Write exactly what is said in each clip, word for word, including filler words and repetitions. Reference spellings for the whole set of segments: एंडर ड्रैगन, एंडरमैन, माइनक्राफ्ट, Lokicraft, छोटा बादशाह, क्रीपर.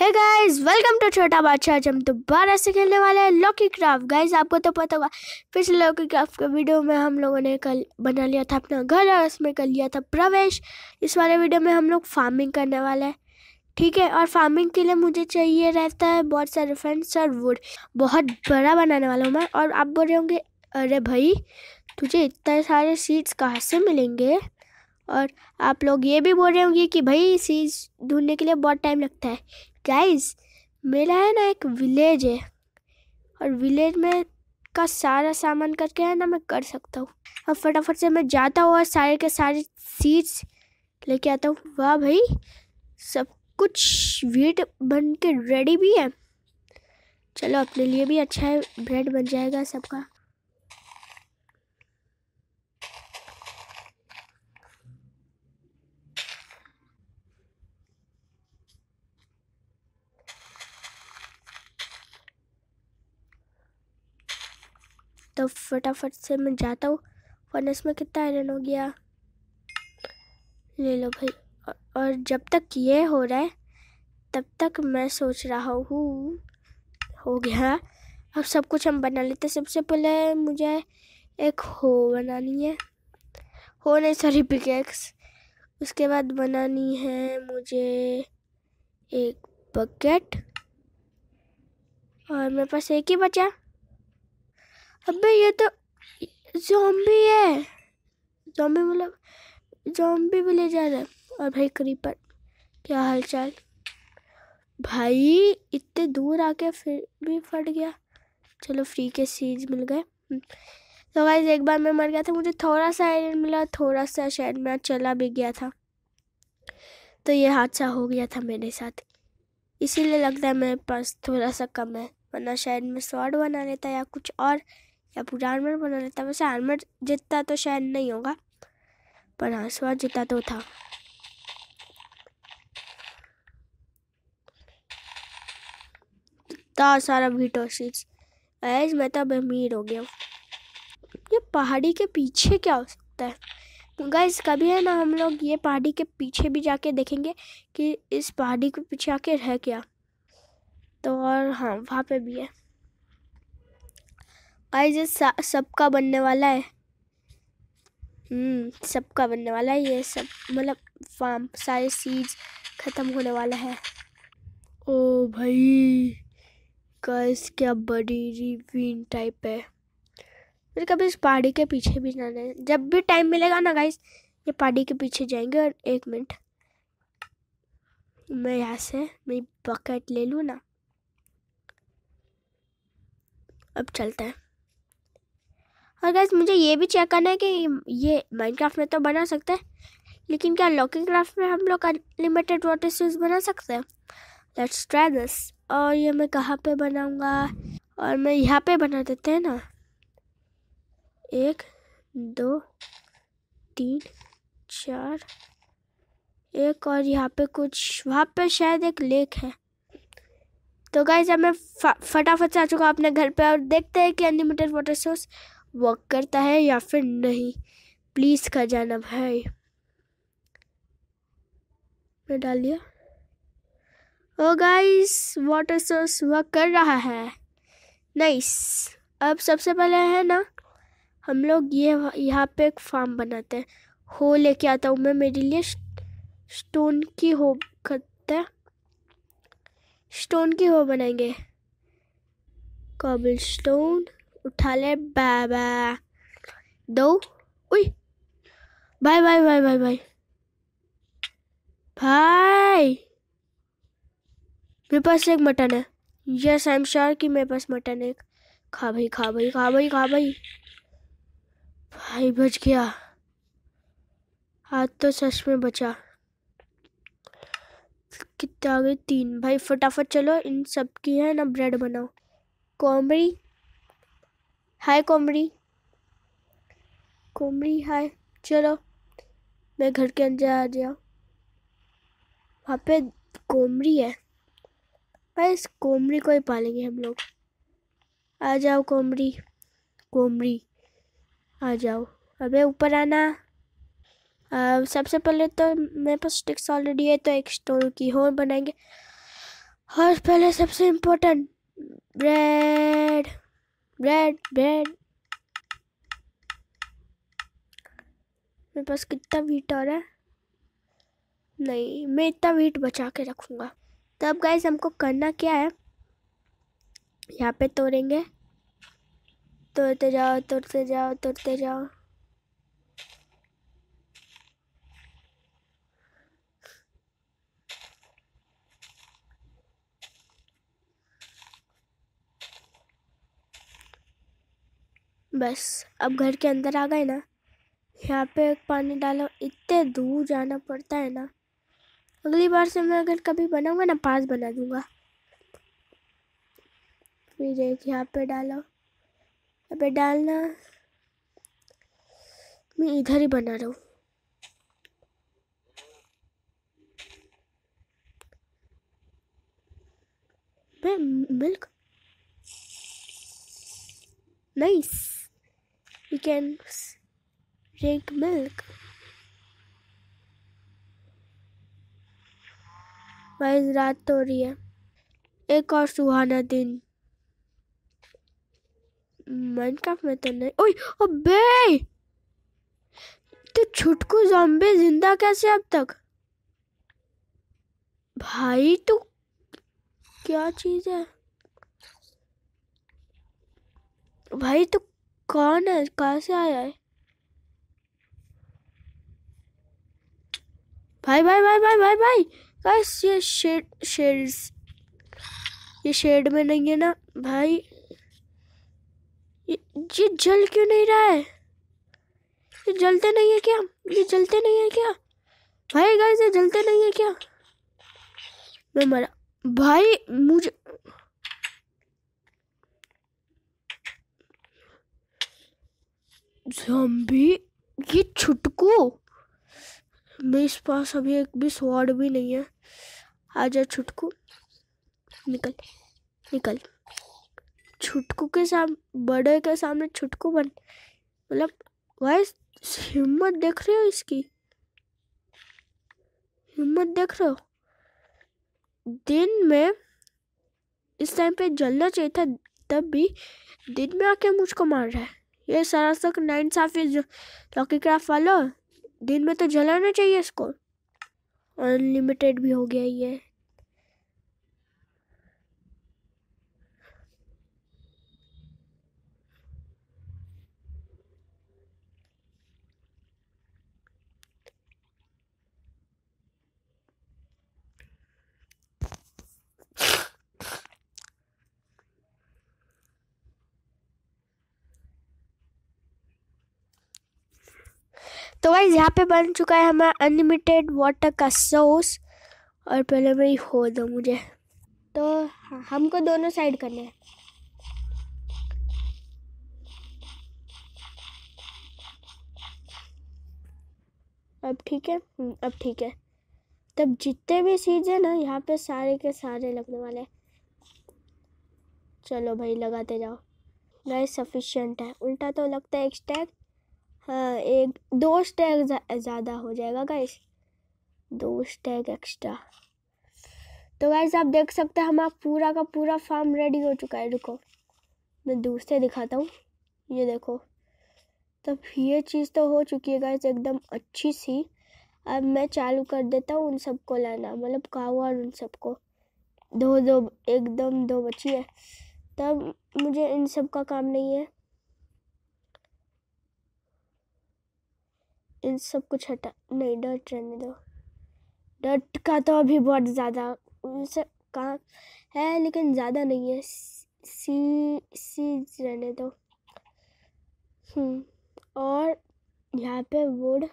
Hey guys, welcome to छोटा बादशाह। हम दोबारा से खेलने वाले हैं लॉकीक्राफ्ट। गाइस आपको तो पता होगा, पिछले लॉकीक्राफ्ट के वीडियो में हम लोगों ने कल बना लिया था अपना घर और उसमें कर लिया था प्रवेश। इस वाले वीडियो में हम लोग फार्मिंग करने वाले हैं, ठीक है। और फार्मिंग के लिए मुझे चाहिए रहता है बहुत सारे फ्रेंड्स और वुड। बहुत बड़ा बनाने वाला हूँ मैं। और आप बोल रहे होंगे, अरे भाई तुझे इतने सारे सीड्स कहाँ से मिलेंगे। और आप लोग ये भी बोल रहे होंगे कि भाई सीड्स ढूंढने के लिए बहुत टाइम लगता है। गाइस मेरा है ना एक विलेज है, और विलेज में का सारा सामान करके है ना मैं कर सकता हूँ। अब फटाफट से मैं जाता हूँ और सारे के सारे सीड्स लेके आता हूँ। वाह भाई, सब कुछ वीट बन के रेडी भी है। चलो अपने लिए भी अच्छा है, ब्रेड बन जाएगा सबका। तो फटाफट से मैं जाता हूँ। फर्नेस में कितना आयरन हो गया, ले लो भाई। और जब तक ये हो रहा है तब तक मैं सोच रहा हूँ, हो गया। अब सब कुछ हम बना लेते हैं। सबसे पहले मुझे एक हो बनानी है, हो नहीं सॉरी पिकेक्स। उसके बाद बनानी है मुझे एक बकेट, और मेरे पास एक ही बचा। अबे ये तो ज़ॉम्बी है, ज़ॉम्बी मतलब ज़ॉम्बी भी ले जा रहा है। और भाई क्रीपर, क्या हालचाल भाई, इतने दूर आके फिर भी फट गया। चलो फ्री के सीज मिल गए। तो गाइस एक बार मैं मर गया था, मुझे थोड़ा सा आयरन मिला, थोड़ा सा शायद मैं चला भी गया था। तो ये हादसा हो गया था मेरे साथ, इसीलिए लगता है मेरे पास थोड़ा सा कम है, वरना शायद मैं स्वॉर्ड बना लेता या कुछ और, या पूरा आर्मर बना लेता। वैसे आर्मर जितना तो शायद नहीं होगा, पर हाँ स्वॉर्ड जितना तो था। इतना सारा वीटो सीड्स, ऐज मैं तब अमीर हो गया हूँ। ये पहाड़ी के पीछे क्या हो सकता है गाइस? कभी है ना हम लोग ये पहाड़ी के पीछे भी जाके देखेंगे कि इस पहाड़ी के पीछे आके रह क्या। तो और हाँ वहाँ पे भी है गाइस। ये सबका बनने वाला है, हम्म सबका बनने वाला है ये सब, मतलब फार्म सारे सीड्स ख़त्म होने वाला है। ओ भाई गाइस क्या बड़ी रिवीन टाइप है। फिर कभी इस पहाड़ी के पीछे भी जाना है, जब भी टाइम मिलेगा ना गाइस ये पहाड़ी के पीछे जाएंगे। और एक मिनट मैं यहाँ से मेरी बकेट ले लूँ ना, अब चलते हैं। और गाइस मुझे ये भी चेक करना है कि ये माइनक्राफ्ट में तो बना सकते हैं, लेकिन क्या लॉकीक्राफ्ट में हम लोग अनलिमिटेड वाटर स्यूज बना सकते हैं। Let's try this. और ये मैं कहाँ पे बनाऊँगा? और मैं यहाँ पे बना देते हैं ना, एक दो तीन चार, एक और यहाँ पे कुछ, वहाँ पे शायद एक लेक है। तो गाइस अब मैं फटाफट से आ चुका हूँ अपने घर पे, और देखते हैं कि अनलिमिटेड वाटर सोर्स वर्क करता है या फिर नहीं। प्लीज़ कर जाना भाई, मैं डाल दिया। Oh guys water source work कर रहा है, नाइस। अब सबसे पहले है ना हम लोग ये यहाँ पे एक फार्म बनाते हैं। हो लेके आता हूँ मैं, मेरे लिए स्टोन की हो करते हैं, स्टोन की हो बनाएंगे। कॉबल स्टोन उठा ले बाबा, दो उई भाई भाई भाई भाई भाई भाई मेरे पास एक मटन है। यस आई एम श्योर कि मेरे पास मटन है। खा भाई खा भाई खा भाई खा भाई भाई, बच गया। हाथ तो सच में बचा। कितने आ गए? तीन। भाई फटाफट चलो इन सब की है ना ब्रेड बनाओ। कोमरी हाय, कोमरी कोमरी हाय। चलो मैं घर के अंदर आ गया, वहाँ पे कोमरी है। भाई इस कोमरी को ही पालेंगे हम लोग। आ जाओ कोमरी, कोमरी आ जाओ। अबे ऊपर आना। Uh, सबसे पहले तो मेरे पास स्टिक्स ऑलरेडी है, तो एक स्टोन की होल बनाएंगे। और पहले सबसे इम्पोर्टेंट ब्रेड ब्रेड ब्रेड। मेरे पास कितना वीट और है? नहीं, मैं इतना वीट बचा के रखूँगा। तो अब गाइस हमको करना क्या है, यहाँ पे तोड़ेंगे, तोड़ते जाओ तोड़ते जाओ तोड़ते जाओ। बस अब घर के अंदर आ गए ना। यहाँ पे पानी डालो, इतने दूर जाना पड़ता है ना। अगली बार से मैं अगर कभी बनाऊँगा ना पास बना दूँगा। फिर एक यहाँ पे डालो, यहाँ पे डालना। मैं इधर ही बना रहा हूँ। मैं milk nice You can drink milk. भाई रात हो रही है, एक और सुहाना दिन। माइनक्राफ्ट में तो नहीं। ओए अबे, तो छुटकू ज़ॉम्बी जिंदा कैसे अब तक? भाई तू क्या चीज है भाई? तू कौन है, कहाँ से आया है? भाई भाई भाई भाई भाई भाई गाइस ये शेड शेड्स ये शेड में नहीं है ना भाई। ये, ये जल क्यों नहीं रहा है? ये जलते नहीं है क्या? ये जलते नहीं है क्या भाई? गाइस ये जलते नहीं है क्या? मैं मरा भाई, मुझे ज़ॉम्बी ये छुटकू। मेरे पास अभी एक भी स्वॉर्ड भी नहीं है। आजा छुटकू, निकल निकल। छुटकू के साम बड़े के सामने छुटकू बन, मतलब गाइस हिम्मत देख रहे हो इसकी? हिम्मत देख रहे हो? दिन में इस टाइम पे जलना चाहिए था, तब भी दिन में आके मुझको मार रहा है। ये सरासर नाइंसाफी लॉकीक्राफ्ट वाला, दिन में तो जलाना चाहिए इसको। अनलिमिटेड भी हो गया ये। तो गाइस यहाँ पे बन चुका है हमारा अनलिमिटेड वाटर का सोर्स। और पहले मैं ही हो दो मुझे, तो हमको दोनों साइड करना है। अब ठीक है, अब ठीक है। तब जितने भी चीज़ें ना यहाँ पे सारे के सारे लगने वाले हैं। चलो भाई लगाते जाओ। गाइस सफिशिएंट है, उल्टा तो लगता है एक स्टैक। हाँ एक दो स्टैग ज़्यादा हो जाएगा गाइस, दो स्टैग एक्स्ट्रा। तो गाइस आप देख सकते हैं हमारा पूरा का पूरा फार्म रेडी हो चुका है। रुको मैं दूर से दिखाता हूँ। ये देखो, तब ये चीज़ तो हो चुकी है गाइस एकदम अच्छी सी। अब मैं चालू कर देता हूँ उन सबको लाना, मतलब कावा और उन सबको। दो दो एकदम दो बची है, तब मुझे इन सब का काम नहीं है। इन सब कुछ हटा, नहीं डर्ट रहने दो। डर्ट का तो अभी बहुत ज़्यादा उनसे काम है, लेकिन ज़्यादा नहीं है। सी सीज रहने दो। हम्म और यहाँ पे वुड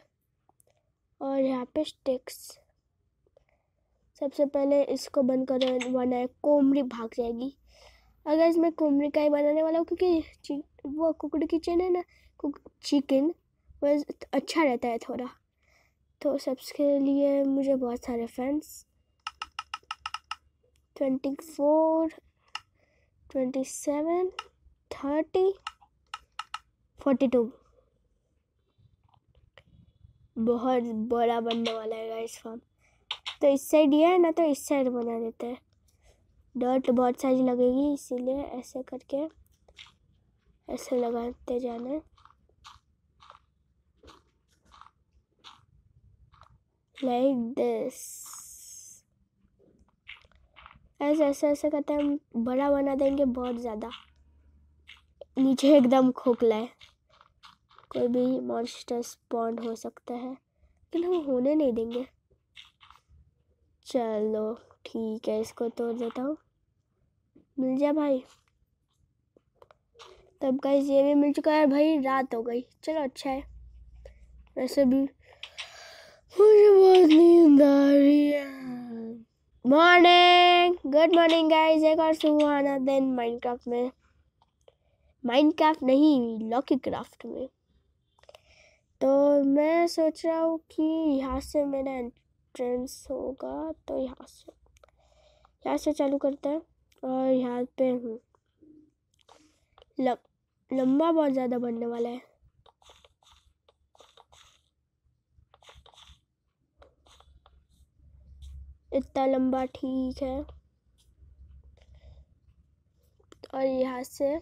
और यहाँ पे स्टिक्स। सबसे पहले इसको बंद कर बनाए, कोमरी भाग जाएगी। अगर इसमें कोमरी का ही बनाने वाला हूँ, क्योंकि वो कुकड़ किचन है ना, कुक चिकन बस अच्छा रहता है थोड़ा। तो सबके लिए मुझे बहुत सारे friends, twenty four twenty seven thirty forty two बहुत बड़ा बनने वाला है गाइस फार्म। तो इस साइड ये है ना, तो इस साइड बना देते हैं। डर्ट बहुत सारी लगेगी, इसीलिए ऐसे करके ऐसे लगाते जाना। लाइक दिस ऐसे ऐसे ऐसे करते हम बड़ा बना देंगे बहुत ज़्यादा। नीचे एकदम खोखला है, कोई भी मॉन्स्टर स्पॉन हो सकता है, लेकिन हम होने नहीं देंगे। चलो ठीक है, इसको तोड़ देता हूँ। मिल जा भाई। तब गाइस ये भी मिल चुका है भाई, रात हो गई। चलो अच्छा है, वैसे भी मुझे बहुत नींद आ रही है। मॉर्निंग, गुड मॉर्निंग गाइस, एक और सुहाना दिन माइनक्राफ्ट में। माइनक्राफ्ट नहीं, लॉकीक्राफ्ट में। तो मैं सोच रहा हूँ कि यहाँ से मेरा एंट्रेंस होगा, तो यहाँ से यहाँ से चालू करते हैं। और यहाँ पे हूँ, लंबा बहुत ज़्यादा बनने वाला है। इतना लंबा ठीक है। और यहाँ से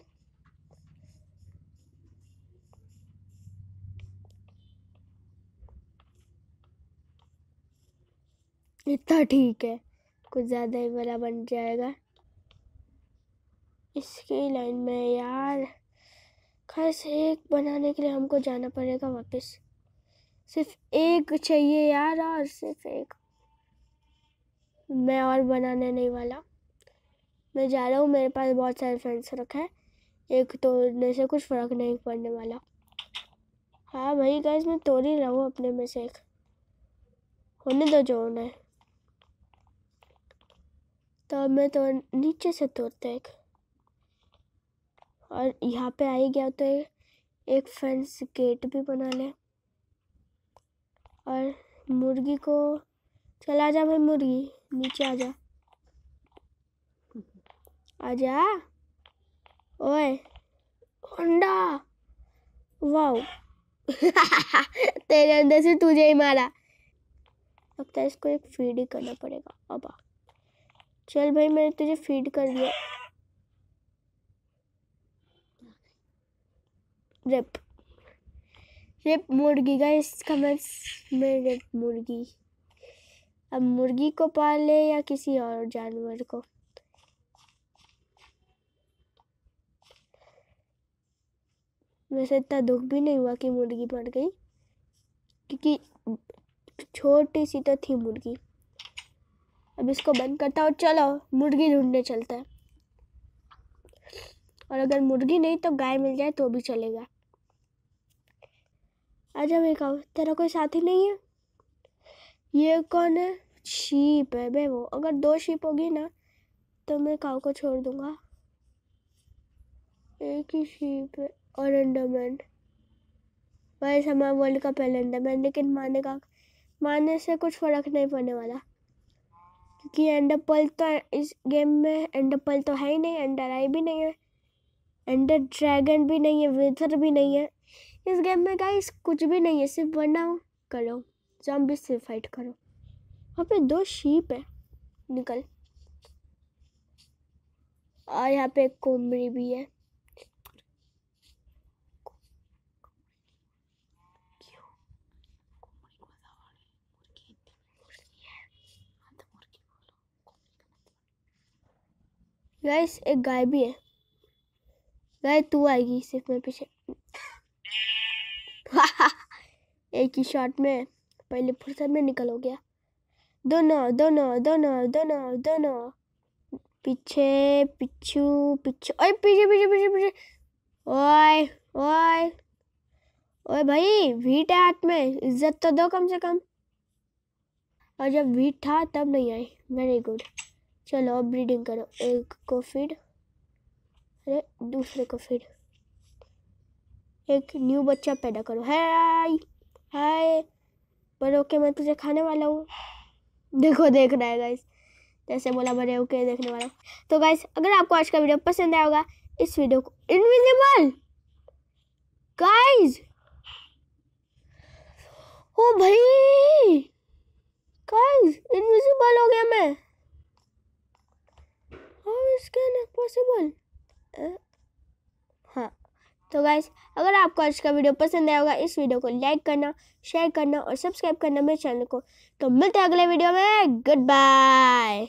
इतना ठीक है, कुछ ज़्यादा ही बड़ा बन जाएगा इसकी लाइन में यार। खास एक बनाने के लिए हमको जाना पड़ेगा वापस। सिर्फ एक चाहिए यार, और सिर्फ एक। मैं और बनाने नहीं वाला, मैं जा रहा हूँ। मेरे पास बहुत सारे फ्रेंड्स रखे हैं, एक तोड़ने से कुछ फ़र्क नहीं पड़ने वाला। हाँ भाई गाइस, मैं तोड़ ही रहा हूँ अपने में से एक। होने दो जो होना है। तो मैं तो नीचे से तोड़ता एक, और यहाँ पे आ ही गया तो एक फेंस गेट भी बना ले। और मुर्गी को चला जा भाई, मुर्गी नीचे आ जा, आ जा। ओए अंडा, वाओ तेरे अंदर से तुझे ही मारा। लगता है इसको एक फीड ही करना पड़ेगा। अब आ चल भाई, मैंने तुझे फीड कर दिया। रेप रेप मुर्गी गाइस, इसका मैं रेप मुर्गी। अब मुर्गी को पाले या किसी और जानवर को। वैसे इतना दुख भी नहीं हुआ कि मुर्गी मर गई, क्योंकि छोटी सी तो थी मुर्गी। अब इसको बंद करता हूँ, चलो मुर्गी ढूंढने चलता है। और अगर मुर्गी नहीं तो गाय मिल जाए तो भी चलेगा। अच्छा मैं कहूँ, तेरा कोई साथी नहीं है? ये कौन है? शीप है बे वो। अगर दो शीप होगी ना तो मैं काऊ को छोड़ दूंगा। एक ही शीप है और अंडरमैन। वैसे हमारा वर्ल्ड का पहला अंडरमैन, लेकिन मारने का मारने से कुछ फ़र्क नहीं पड़ने वाला, क्योंकि एंडरपल तो इस गेम में एंडरपल तो है ही नहीं, एंडर आई भी नहीं है, एंडर ड्रैगन भी नहीं है, वेथर भी नहीं है इस गेम में गाइस। कुछ भी नहीं है, सिर्फ बनाओ करो, जॉम्बी से फाइट करो। वहाँ पे दो शीप है, निकल। और यहाँ पे एक कोमरी भी है। गाइस एक गाय भी है। गाय तू आएगी, सिर्फ मैं पीछे एक ही शॉट में पहले फुर्सत में निकल हो गया। दोनों दोनों दोनों दोनों दोनों पीछे पिछू पिछू। ओए पीछे पीछे पीछे पीछे। ओए ओए ओए भाई, वीट है हाथ में, इज्जत तो दो कम से कम। और जब वीट था तब नहीं आई। Very good. चलो अब ब्रीडिंग करो। एक को फीड, अरे दूसरे को फीड, एक न्यू बच्चा पैदा करो। हाय हाय बड़े होके मैं तुझे खाने वाला हूँ। देखो देख रहा है गाइस, जैसे बोला बड़े होके देखने वाला। तो गाइस अगर आपको आज का वीडियो पसंद आया होगा, इस वीडियो को इनविजिबल गाइस। ओ भाई गाइस इनविजिबल हो गया मैं। This can possible. हाँ तो गाइस, अगर आपको आज का वीडियो पसंद आया होगा, इस वीडियो को लाइक करना, शेयर करना और सब्सक्राइब करना मेरे चैनल को। तो मिलते हैं अगले वीडियो में। Good bye.